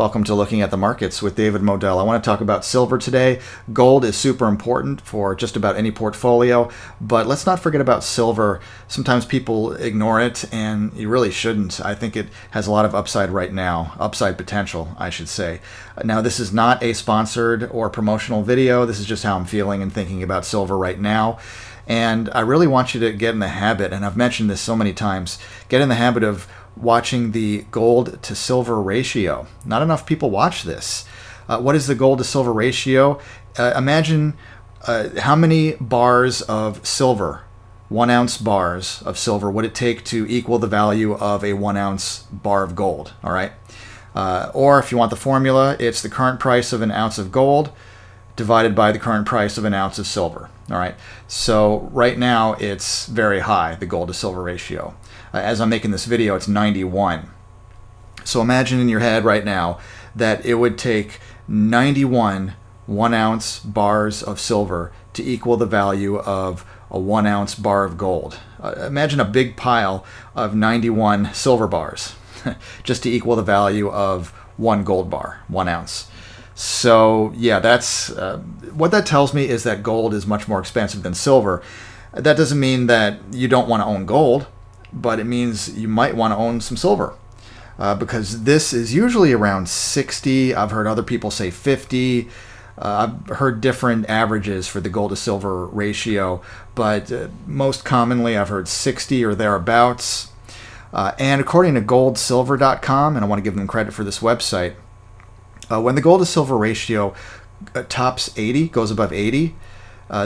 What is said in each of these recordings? Welcome to Looking at the Markets with David Moadel. I want to talk about silver today. Gold is super important for just about any portfolio, but let's not forget about silver. Sometimes people ignore it, and you really shouldn't. I think it has a lot of upside right now, upside potential, I should say. Now, this is not a sponsored or promotional video. This is just how I'm feeling and thinking about silver right now. And I really want you to get in the habit, and I've mentioned this so many times, get in the habit of watching the gold to silver ratio. Not enough people watch this. What is the gold to silver ratio? Imagine how many bars of silver, 1 ounce bars of silver, would it take to equal the value of a 1 ounce bar of gold, all right? Or if you want the formula, it's the current price of an ounce of gold divided by the current price of an ounce of silver. All right, so right now it's very high, the gold to silver ratio. As I'm making this video, it's 91. So imagine in your head right now that it would take 91 1 ounce bars of silver to equal the value of a 1 ounce bar of gold. Imagine a big pile of 91 silver bars just to equal the value of one gold bar, 1 ounce. So yeah, that's what that tells me is that gold is much more expensive than silver. That doesn't mean that you don't want to own gold, but it means you might want to own some silver because this is usually around 60. I've heard other people say 50. I've heard different averages for the gold to silver ratio, but most commonly I've heard 60 or thereabouts. And according to GoldSilver.com, and I want to give them credit for this website, when the gold to silver ratio tops 80, goes above 80,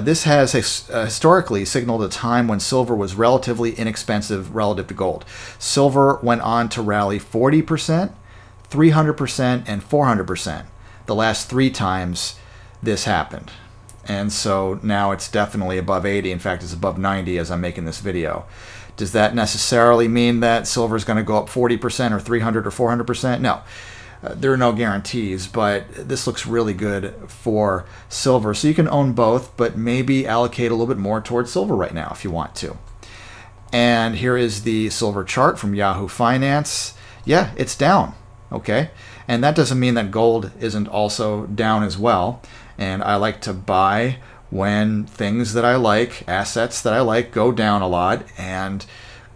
this has historically signaled a time when silver was relatively inexpensive relative to gold. Silver went on to rally 40%, 300%, and 400% the last 3 times this happened. And so now it's definitely above 80. In fact, it's above 90 as I'm making this video. Does that necessarily mean that silver is going to go up 40% or 300 or 400%? No. There are no guarantees, but this looks really good for silver. So you can own both, but maybe allocate a little bit more towards silver right now if you want to. And here is the silver chart from Yahoo Finance. Yeah, it's down, okay? And that doesn't mean that gold isn't also down as well. And I like to buy when things that I like, assets that I like, go down a lot. And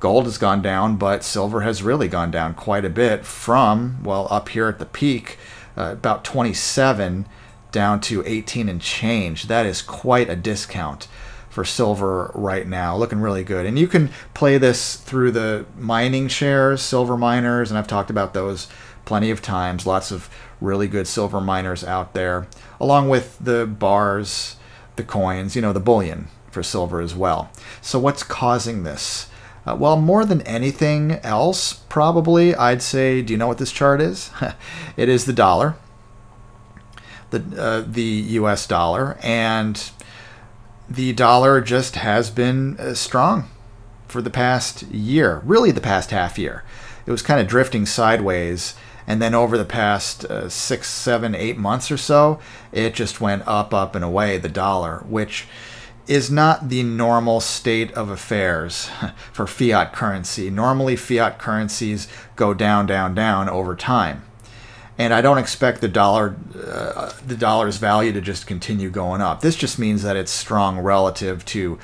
gold has gone down, but silver has really gone down quite a bit from, well, up here at the peak, about 27 down to 18 and change. That is quite a discount for silver right now, looking really good. And you can play this through the mining shares, silver miners, and I've talked about those plenty of times. Lots of really good silver miners out there, along with the bars, the coins, you know, the bullion for silver as well. So what's causing this? Well, more than anything else, probably, I'd say, do you know what this chart is? It is the dollar, the U.S. dollar, and the dollar just has been strong for the past year, really the past half year. It was kind of drifting sideways, and then over the past 6, 7, 8 months or so, it just went up, up, and away, the dollar, which is not the normal state of affairs for fiat currency. Normally, fiat currencies go down, down, down over time. And I don't expect the dollar's value to just continue going up. This just means that it's strong relative to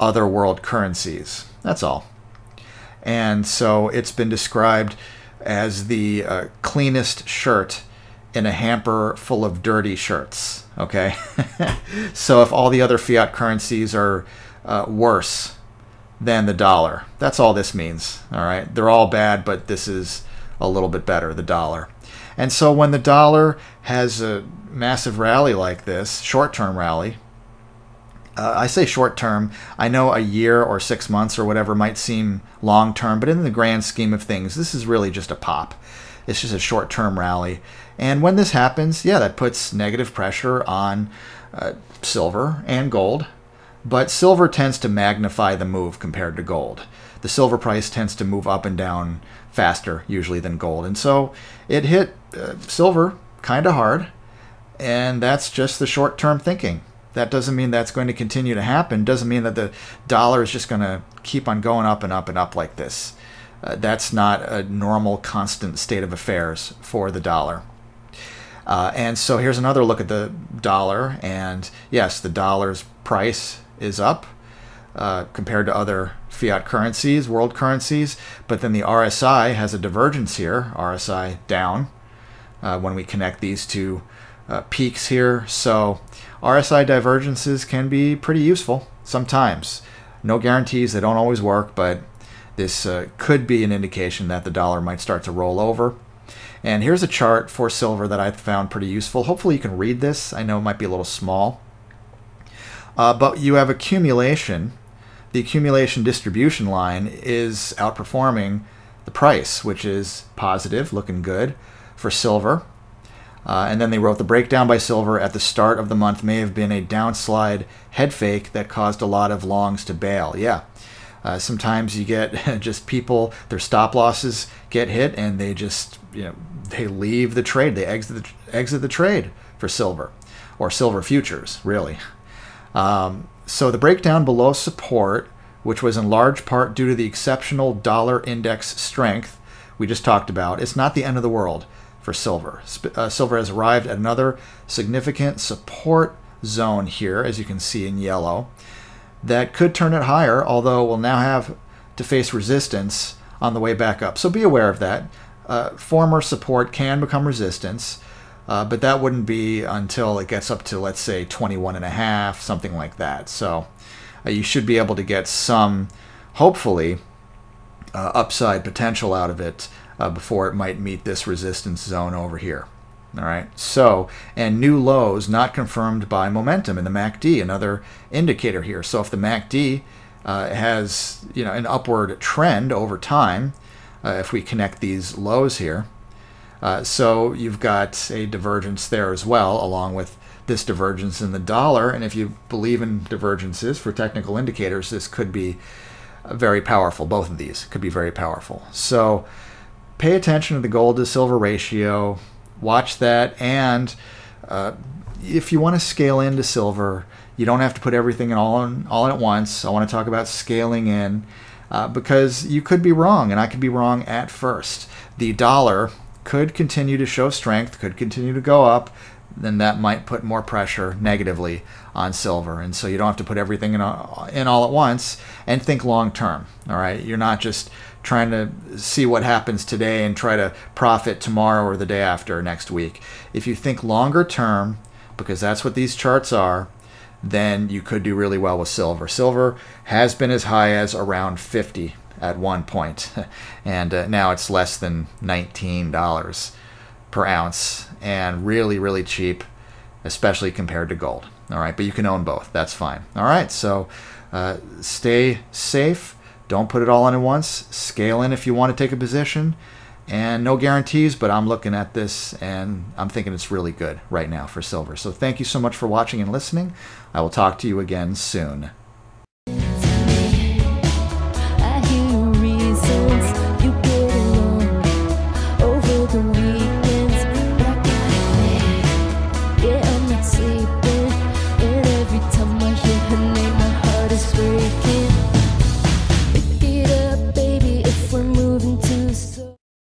other world currencies. That's all. And so it's been described as the cleanest shirt in a hamper full of dirty shirts. Okay, so if all the other fiat currencies are worse than the dollar, that's all this means. All right, they're all bad, but this is a little bit better, the dollar. And so when the dollar has a massive rally like this, short-term rally, I say short-term, I know a year or 6 months or whatever might seem long-term, but in the grand scheme of things, this is really just a pop. It's just a short-term rally. And when this happens, yeah, that puts negative pressure on silver and gold. But silver tends to magnify the move compared to gold. The silver price tends to move up and down faster usually than gold. And so it hit silver kind of hard. And that's just the short-term thinking. That doesn't mean that's going to continue to happen. Doesn't mean that the dollar is just going to keep on going up and up and up like this. That's not a normal, constant state of affairs for the dollar. And so here's another look at the dollar, and yes, the dollar's price is up compared to other fiat currencies, world currencies, but then the RSI has a divergence here, RSI down, when we connect these two peaks here. So RSI divergences can be pretty useful sometimes. No guarantees, they don't always work, but this could be an indication that the dollar might start to roll over. And here's a chart for silver that I found pretty useful. Hopefully you can read this. I know it might be a little small. But you have accumulation. The accumulation distribution line is outperforming the price, which is positive, looking good for silver. And then they wrote the breakdown by silver at the start of the month may have been a downslide head fake that caused a lot of longs to bail. Yeah, sometimes you get just people, their stop losses get hit and they just, you know, they leave the trade. They exit the trade for silver, or silver futures, really. So the breakdown below support, which was in large part due to the exceptional dollar index strength we just talked about, it's not the end of the world for silver. Silver has arrived at another significant support zone here, as you can see in yellow, that could turn it higher, although we'll now have to face resistance on the way back up. So be aware of that. Former support can become resistance, but that wouldn't be until it gets up to, let's say, 21.5, something like that. So you should be able to get some, hopefully, upside potential out of it before it might meet this resistance zone over here. All right, so, and new lows not confirmed by momentum in the MACD, another indicator here. So if the MACD has, you know, an upward trend over time, if we connect these lows here, so you've got a divergence there as well, along with this divergence in the dollar. And if you believe in divergences for technical indicators, this could be very powerful. Both of these could be very powerful. So pay attention to the gold to silver ratio, watch that, and if you want to scale into silver, you don't have to put everything all in at once. I want to talk about scaling in because you could be wrong, and I could be wrong at first. The dollar could continue to show strength, could continue to go up, then that might put more pressure negatively on silver. And so you don't have to put everything in all at once, and think long term, all right? You're not just trying to see what happens today and try to profit tomorrow or the day after or next week. If you think longer term, because that's what these charts are, then you could do really well with silver. Silver has been as high as around 50 at one point, and now it's less than $19 per ounce, and really, really cheap, especially compared to gold. All right, but you can own both. That's fine. All right, so stay safe. Don't put it all in at once. Scale in if you want to take a position. And no guarantees, but I'm looking at this and I'm thinking it's really good right now for silver. So thank you so much for watching and listening. I will talk to you again soon.